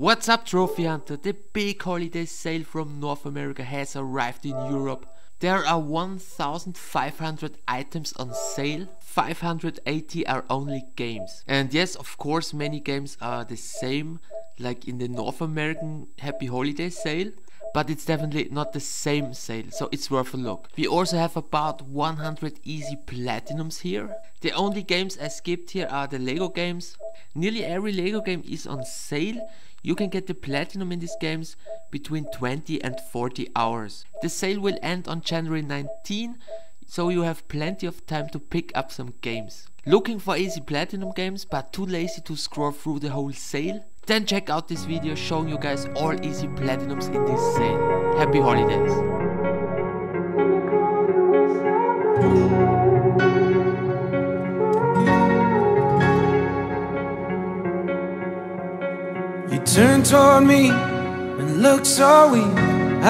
What's up, trophy hunter? The big holiday sale from North America has arrived in Europe. There are 1,500 items on sale, 580 are only games. And yes, of course, many games are the same, like in the North American Happy Holiday sale, but it's definitely not the same sale, so it's worth a look. We also have about 100 easy platinums here. The only games I skipped here are the Lego games. Nearly every Lego game is on sale. You can get the platinum in these games between 20 and 40 hours. The sale will end on January 19, so you have plenty of time to pick up some games. Looking for easy platinum games but too lazy to scroll through the whole sale? Then check out this video showing you guys all easy platinums in this sale. Happy holidays! Turn toward me and look so weak.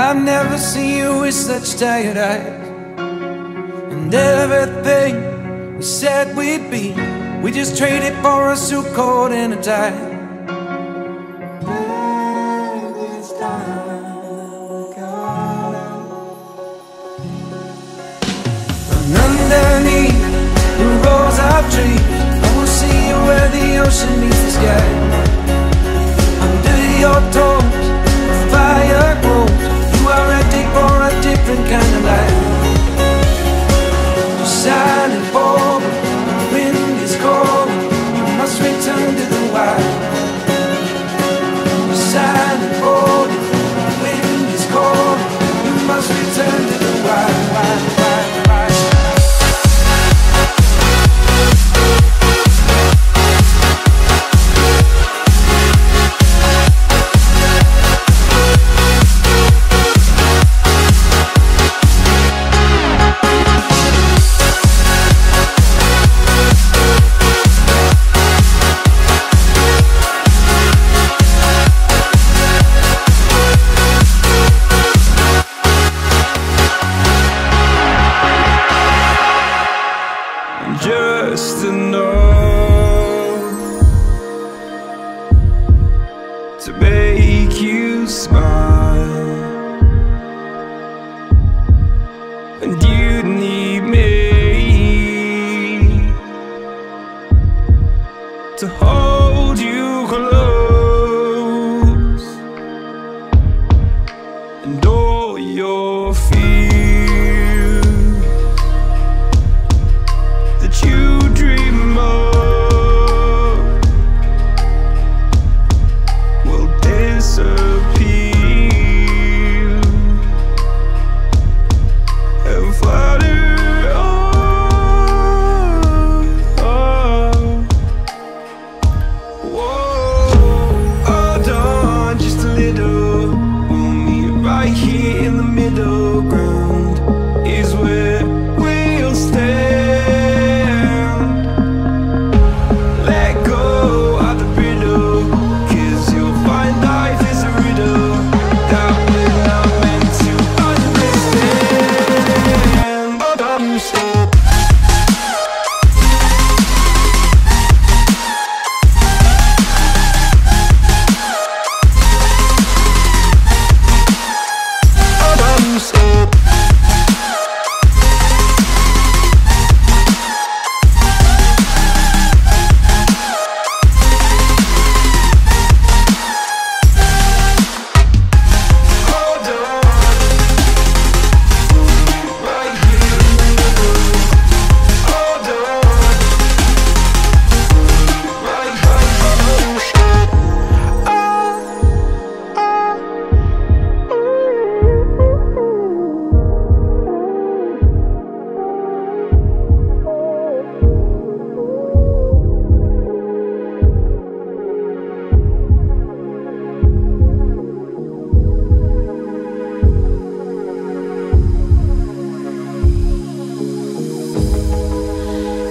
I've never seen you with such tired eyes. And everything we said we'd be, we just traded for a suit coat and a tie. And underneath the rows of trees, I will see you where the ocean meets the sky. Your toes, fire grows. You are ready for a different kind of life. You're silent for the wind is cold. You must return to the wild. You're silent for the wind is cold. You must return to the wild, wild, wild, wild. Just enough to make you smile, and you need me to hold you close, and all your fears.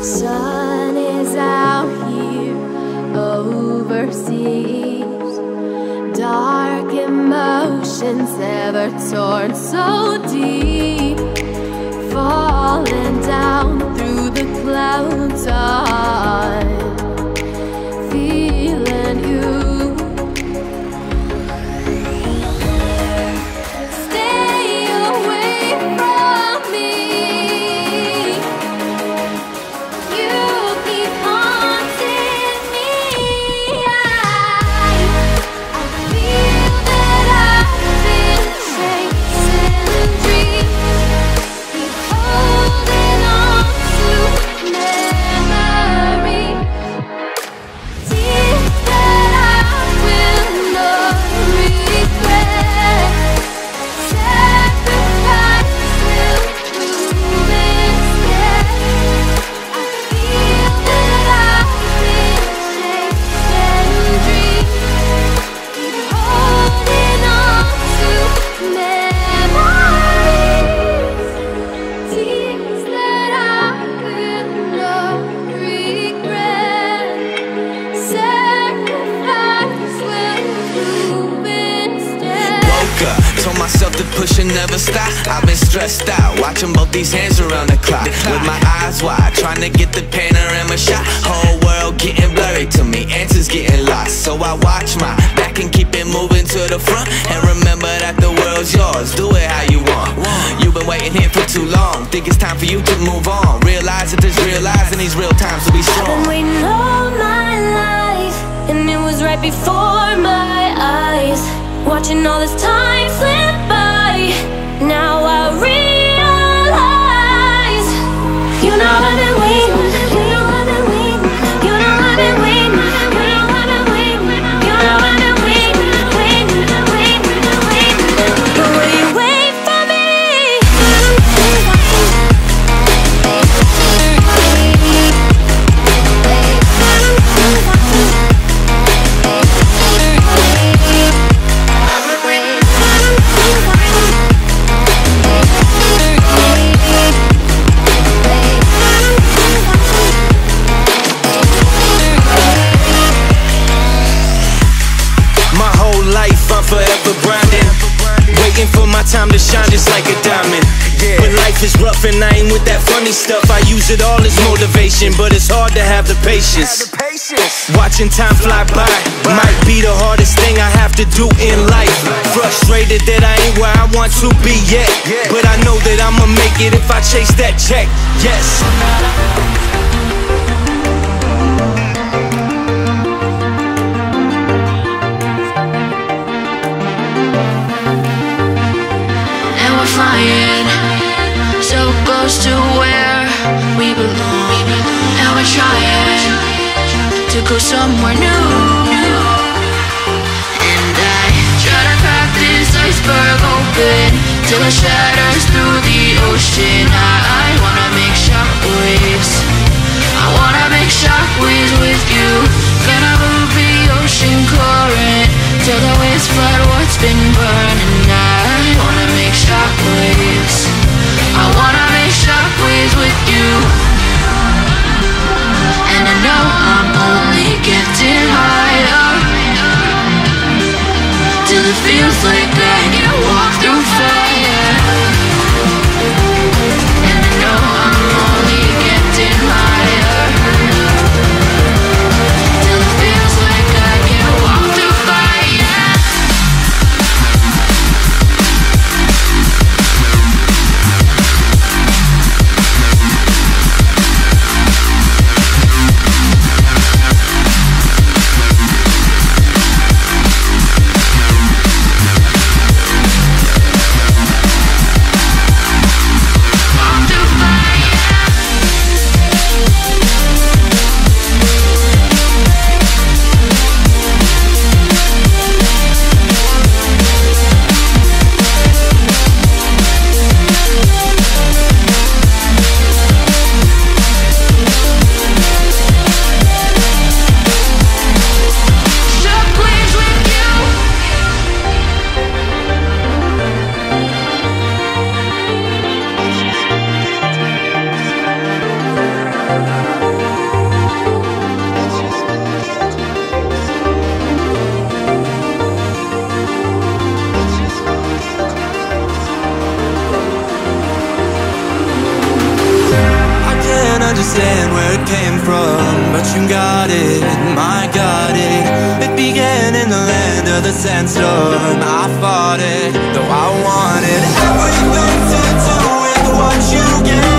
Sun is out here overseas. Dark emotions ever torn so deep, falling down through the clouds on feeling you. the push and never stop. I've been stressed out, watching both these hands around the clock, with my eyes wide, trying to get the panorama shot. Whole world getting blurry to me, answers getting lost. So I watch my back and keep it moving to the front, and remember that the world's yours, do it how you want. You've been waiting here for too long, think it's time for you to move on. Realize that there's real lies and these real times will be strong. I've been waiting all my life, and it was right before my eyes, watching all this time slip by. Now I realize, you know I've been waiting, you know I've been waiting, you know I've been waiting, you know I've been waiting, you know I've been waiting, waiting, waiting, waiting. But will you wait for me? Forever grinding, waiting for my time to shine just like a diamond. But life is rough and I ain't with that funny stuff. I use it all as motivation, but it's hard to have the patience. Watching time fly by might be the hardest thing I have to do in life. Frustrated that I ain't where I want to be yet, but I know that I'ma make it if I chase that check. Yes. Flying so close to where we belong, and we're trying to go somewhere new. And I try to crack this iceberg open till it shatters through the ocean. I wanna make shockwaves, I wanna make shockwaves with you. Gonna move the ocean current till the waves flood what's been burning. I wanna make shockwaves, I wanna make shockwaves with you. And I know I'm only getting higher till it feels like I can walk through fire. And I know I'm only getting higher till it feels like I can walk through fire. Though I wanted everything to do with what you gave.